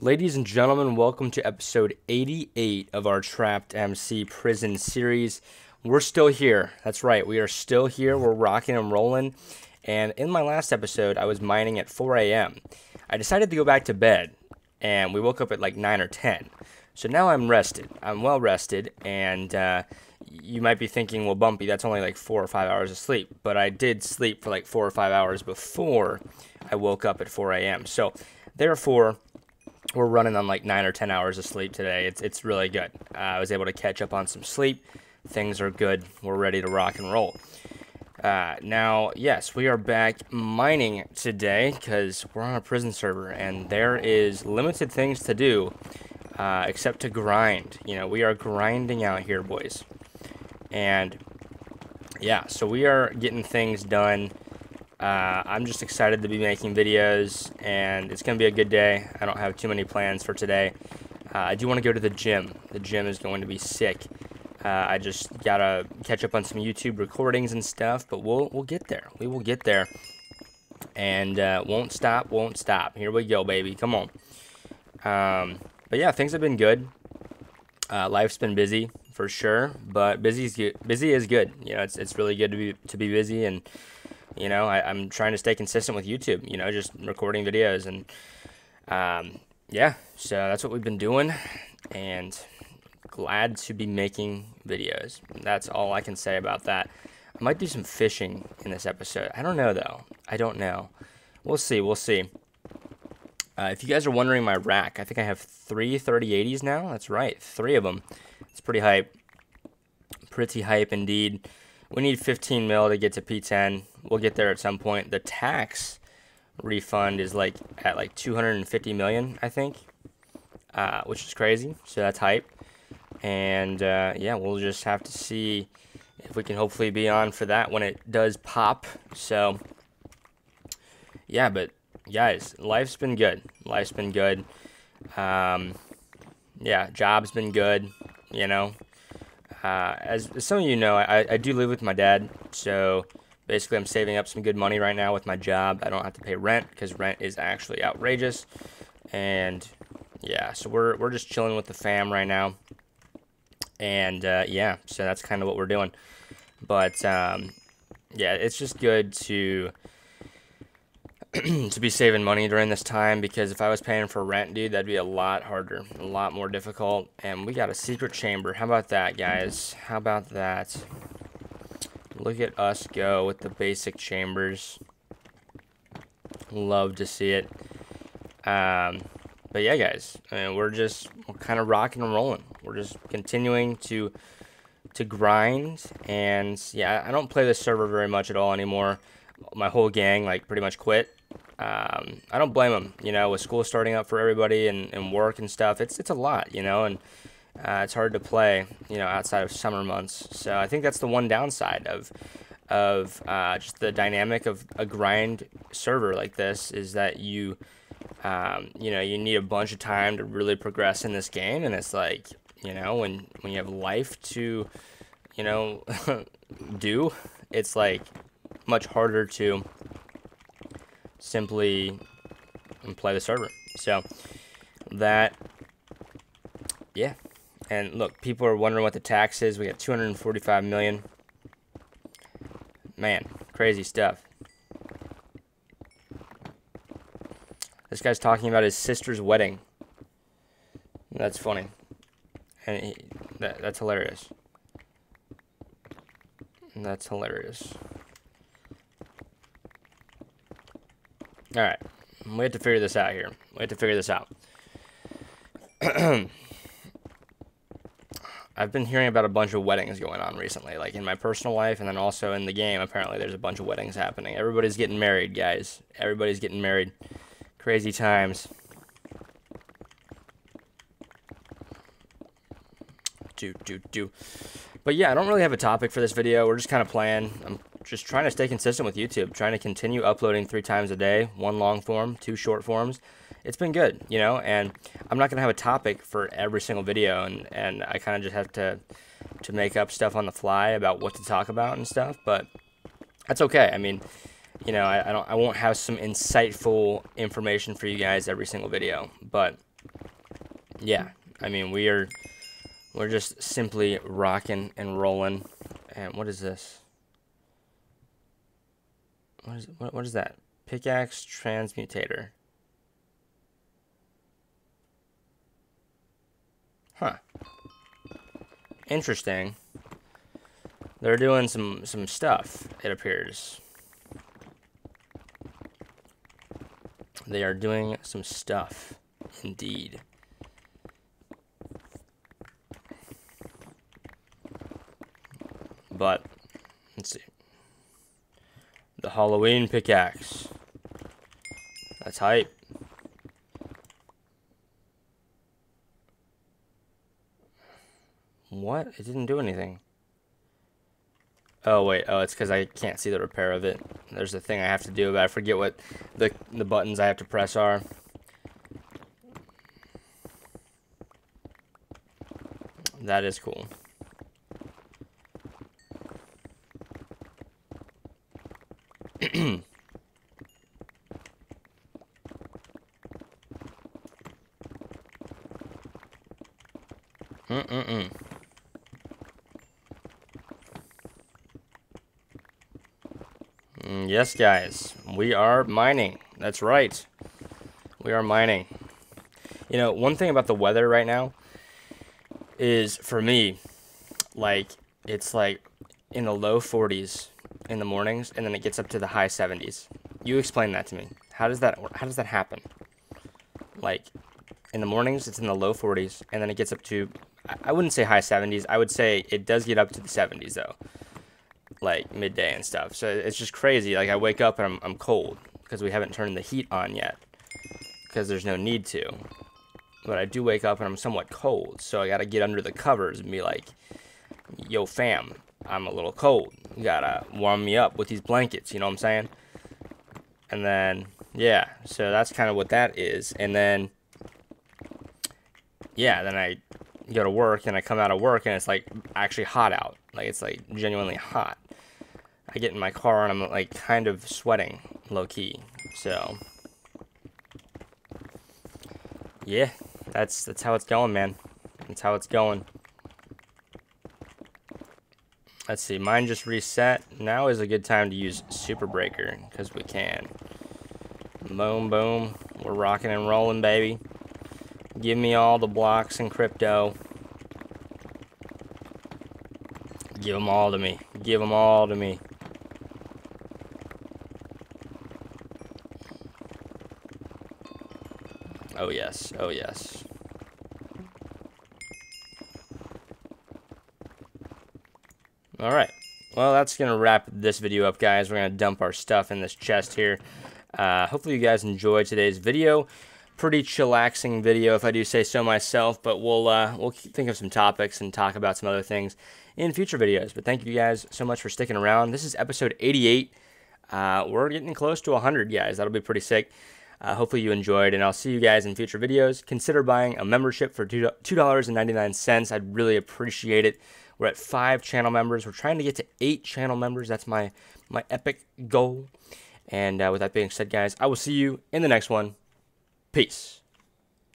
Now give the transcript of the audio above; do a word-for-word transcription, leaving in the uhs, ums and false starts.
Ladies and gentlemen, welcome to episode eighty-eight of our Trapped M C Prison series. We're still here. That's right. We are still here. We're rocking and rolling. And in my last episode, I was mining at four A M I decided to go back to bed, and we woke up at like nine or ten. So now I'm rested. I'm well rested, and uh, you might be thinking, well, Bumpy, that's only like four or five hours of sleep. But I did sleep for like four or five hours before I woke up at four A M So therefore, we're running on like nine or ten hours of sleep today. It's, it's really good. Uh, I was able to catch up on some sleep. Things are good. We're ready to rock and roll. Uh, now, yes, we are back mining today because we're on a prison server and there is limited things to do uh, except to grind. You know, we are grinding out here, boys. And, yeah, so we are getting things done. Uh, I'm just excited to be making videos, and it's going to be a good day. I don't have too many plans for today. Uh, I do want to go to the gym. The gym is going to be sick. Uh, I just got to catch up on some YouTube recordings and stuff, but we'll, we'll get there. We will get there, and uh, won't stop, won't stop. Here we go, baby. Come on. Um, but, yeah, things have been good. Uh, life's been busy, for sure, but busy's good. Busy is good. You know, it's, it's really good to be, to be busy, and you know, I, I'm trying to stay consistent with YouTube, you know, just recording videos. And, um, yeah, so that's what we've been doing. And glad to be making videos. That's all I can say about that. I might do some fishing in this episode. I don't know, though. I don't know. We'll see. We'll see. Uh, if you guys are wondering my rack, I think I have three thirty eighties now. That's right. Three of them. It's pretty hype. Pretty hype indeed. We need fifteen mil to get to P ten. We'll get there at some point. The tax refund is like at like two hundred fifty million, I think, uh, which is crazy. So that's hype. And uh, yeah, we'll just have to see if we can hopefully be on for that when it does pop. So yeah, but guys, life's been good. Life's been good. Um, yeah, job's been good. You know. Uh, as, as some of you know, I, I do live with my dad, so basically I'm saving up some good money right now with my job. I don't have to pay rent because rent is actually outrageous, and yeah, so we're, we're just chilling with the fam right now, and uh, yeah, so that's kind of what we're doing, but um, yeah, it's just good to to be saving money during this time, because if I was paying for rent, dude, that'd be a lot harder, a lot more difficult. And we got a secret chamber. How about that, guys? How about that? Look at us go with the basic chambers. Love to see it. Um, but yeah, guys, I mean, we're just we're kind of rocking and rolling. We're just continuing to to grind. And yeah, I don't play this server very much at all anymore. My whole gang like pretty much quit. Um, I don't blame them, you know, with school starting up for everybody and, and work and stuff. It's it's a lot, you know, and uh, it's hard to play, you know, outside of summer months. So I think that's the one downside of of uh, just the dynamic of a grind server like this is that you, um, you know, you need a bunch of time to really progress in this game. And it's like, you know, when when you have life to, you know, do, it's like much harder to simply play the server. So that, yeah. And look, people are wondering what the tax is. We got two hundred forty-five million. Man, crazy stuff. This guy's talking about his sister's wedding. That's funny. And he, that, that's hilarious. That's hilarious. All right, we have to figure this out here. We have to figure this out. I've been hearing about a bunch of weddings going on recently, like in my personal life and then also in the game. Apparently, there's a bunch of weddings happening. Everybody's getting married, guys. Everybody's getting married. Crazy times. Do, do, do. But yeah, I don't really have a topic for this video. We're just kind of playing. I'm just trying to stay consistent with YouTube, trying to continue uploading three times a day, one long form, two short forms. It's been good, you know, and I'm not going to have a topic for every single video, and, and I kind of just have to, to make up stuff on the fly about what to talk about and stuff, but that's okay. I mean, you know, I, I, don't, I won't have some insightful information for you guys every single video, but yeah, I mean, we are, we're just simply rocking and rolling. And what is this? What is, what, what is that? Pickaxe transmutator. Huh. Interesting. They're doing some, some stuff, it appears. They are doing some stuff, indeed. But, let's see. The Halloween pickaxe. That's hype. What? It didn't do anything. Oh, wait. Oh, it's because I can't see the repair of it. There's a thing I have to do, but I forget what the, the buttons I have to press are. That is cool. Mm-mm-mm. Yes, guys, we are mining. That's right. We are mining. You know, one thing about the weather right now is, for me, like, it's like in the low forties in the mornings, and then it gets up to the high seventies. You explain that to me. How does that, how does that happen? Like, in the mornings, it's in the low forties, and then it gets up to, I wouldn't say high seventies. I would say it does get up to the seventies, though. Like midday and stuff. So it's just crazy. Like, I wake up and I'm, I'm cold because we haven't turned the heat on yet because there's no need to. But I do wake up and I'm somewhat cold, so I gotta get under the covers and be like, yo fam, I'm a little cold, you gotta warm me up with these blankets, you know what I'm saying? And then yeah, so that's kind of what that is. And then yeah, then I go to work and I come out of work and it's like actually hot out. Like, it's like genuinely hot. I get in my car and I'm like kind of sweating low key. So yeah, that's that's how it's going, man. That's how it's going. Let's see, mine just reset. Now is a good time to use Super Breaker because we can. Boom, boom. We're rocking and rolling, baby. Give me all the blocks and crypto. Give them all to me. Give them all to me. Oh, yes. Oh, yes. All right. Well, that's going to wrap this video up, guys. We're going to dump our stuff in this chest here. Uh, hopefully you guys enjoyed today's video. Pretty chillaxing video, if I do say so myself, but we'll uh, we'll think of some topics and talk about some other things in future videos. But thank you guys so much for sticking around. This is episode eighty-eight. Uh, we're getting close to one hundred, guys. That'll be pretty sick. Uh, hopefully you enjoyed, and I'll see you guys in future videos. Consider buying a membership for two dollars and ninety-nine cents. I'd really appreciate it. We're at five channel members. We're trying to get to eight channel members. That's my, my epic goal. And uh, with that being said, guys, I will see you in the next one. Peace.